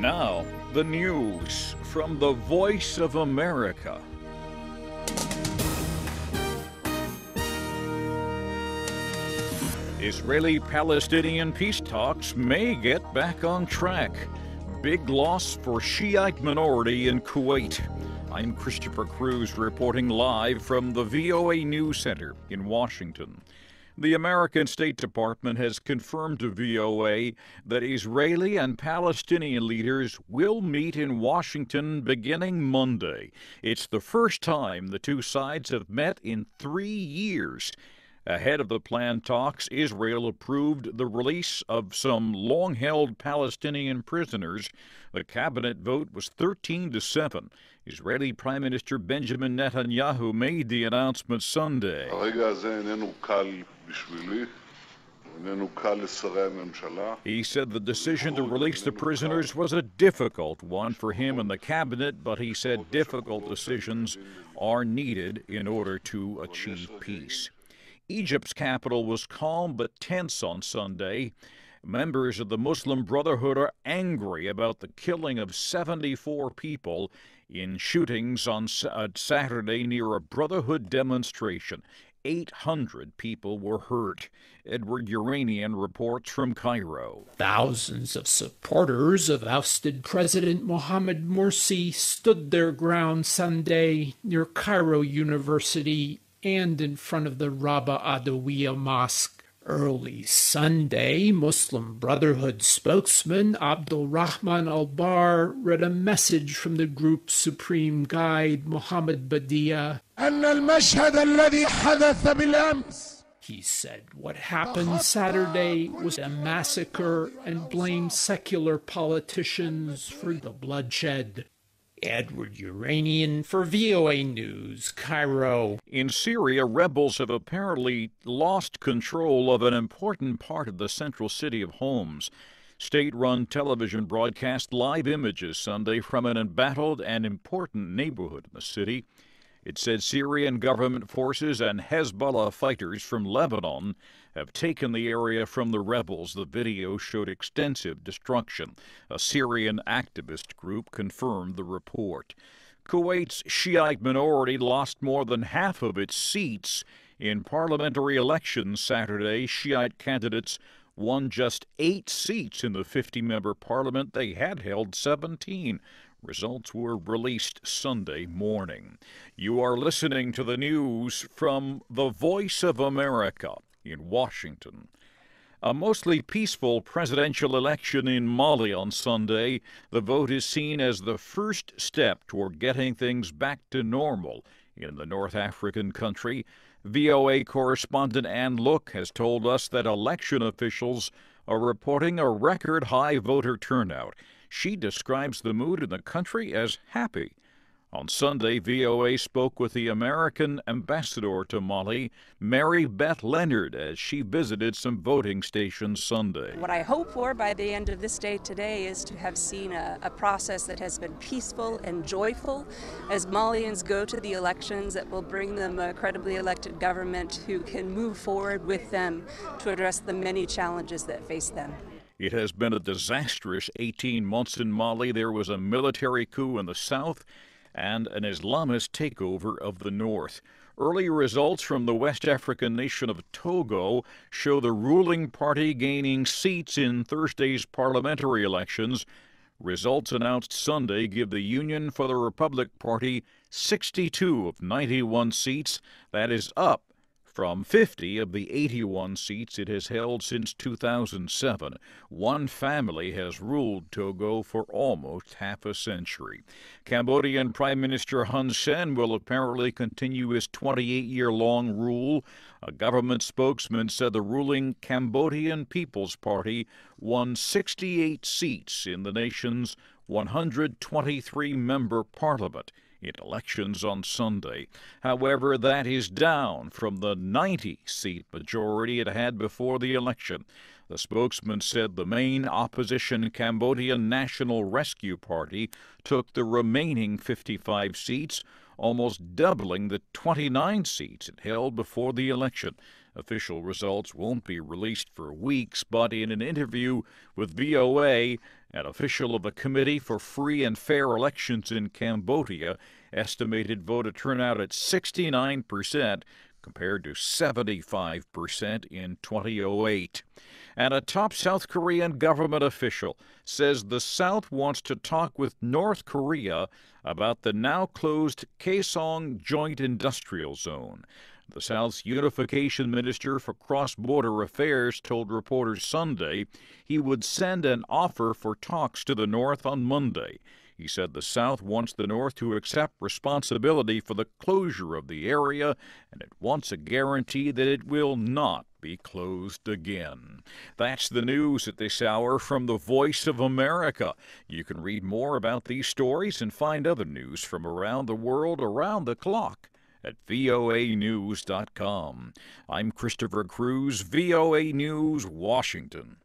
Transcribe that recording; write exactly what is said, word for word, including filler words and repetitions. Now, the news from the Voice of America. Israeli-Palestinian peace talks may get back on track. Big loss for Shiite minority in Kuwait. I'm Christopher Cruise reporting live from the V O A News Center in Washington. The American State Department has confirmed to V O A that Israeli and Palestinian leaders will meet in Washington beginning Monday. It's the first time the two sides have met in three years. Ahead of the planned talks, Israel approved the release of some long-held Palestinian prisoners. The cabinet vote was thirteen to seven. Israeli Prime Minister Benjamin Netanyahu made the announcement Sunday. He said the decision to release the prisoners was a difficult one for him and the cabinet, but he said difficult decisions are needed in order to achieve peace. Egypt's capital was calm but tense on Sunday. Members of the Muslim Brotherhood are angry about the killing of seventy-four people in shootings on Saturday near a Brotherhood demonstration. eight hundred people were hurt. Edward Yeranian reports from Cairo. Thousands of supporters of ousted President Mohamed Morsi stood their ground Sunday near Cairo University and in front of the Rabaa Adawiya Mosque. Early Sunday, Muslim Brotherhood spokesman Abdel-Rahman el-Bar read a message from the group's supreme guide, Muhammad Badia. He said what happened Saturday was a massacre and blamed secular politicians for the bloodshed. Edward Yeranian for V O A News, Cairo. In Syria, rebels have apparently lost control of an important part of the central city of Homs. State-run television broadcast live images Sunday from an embattled and important neighborhood in the city. It said Syrian government forces and Hezbollah fighters from Lebanon have taken the area from the rebels. The video showed extensive destruction. A Syrian activist group confirmed the report. Kuwait's Shiite minority lost more than half of its seats in parliamentary elections Saturday. Shiite candidates won just eight seats in the fifty-member parliament. They had held seventeen. Results were released Sunday morning. You are listening to the news from the Voice of America in Washington. A mostly peaceful presidential election in Mali on Sunday. The vote is seen as the first step toward getting things back to normal in the North African country. V O A correspondent Anne Look has told us that election officials are reporting a record high voter turnout. She describes the mood in the country as happy. On Sunday, V O A spoke with the American ambassador to Mali, Mary Beth Leonard, as she visited some voting stations Sunday. What I hope for by the end of this day today is to have seen a, a process that has been peaceful and joyful as Malians go to the elections that will bring them a credibly elected government who can move forward with them to address the many challenges that face them. It has been a disastrous eighteen months in Mali. There was a military coup in the south and an Islamist takeover of the north. Early results from the West African nation of Togo show the ruling party gaining seats in Thursday's parliamentary elections. Results announced Sunday give the Union for the Republic Party sixty-two of ninety-one seats. That is up from fifty of the eighty-one seats it has held since two thousand seven. One family has ruled Togo for almost half a century. Cambodian Prime Minister Hun Sen will apparently continue his twenty-eight-year-long rule. A government spokesman said the ruling Cambodian People's Party won sixty-eight seats in the nation's one hundred twenty-three-member parliament in elections on Sunday. However, that is down from the ninety-seat majority it had before the election. The spokesman said the main opposition Cambodian National Rescue Party took the remaining fifty-five seats, almost doubling the twenty-nine seats it held before the election. Official results won't be released for weeks, but in an interview with V O A, an official of the Committee for Free and Fair Elections in Cambodia estimated voter turnout at sixty-nine percent compared to seventy-five percent in twenty oh eight. And a top South Korean government official says the South wants to talk with North Korea about the now-closed Kaesong Joint Industrial Zone. The South's Unification Minister for Cross-Border Affairs told reporters Sunday he would send an offer for talks to the North on Monday. He said the South wants the North to accept responsibility for the closure of the area, and it wants a guarantee that it will not be closed again. That's the news at this hour from the Voice of America. You can read more about these stories and find other news from around the world around the clock at V O A news dot com. I'm Christopher Cruise, V O A News, Washington.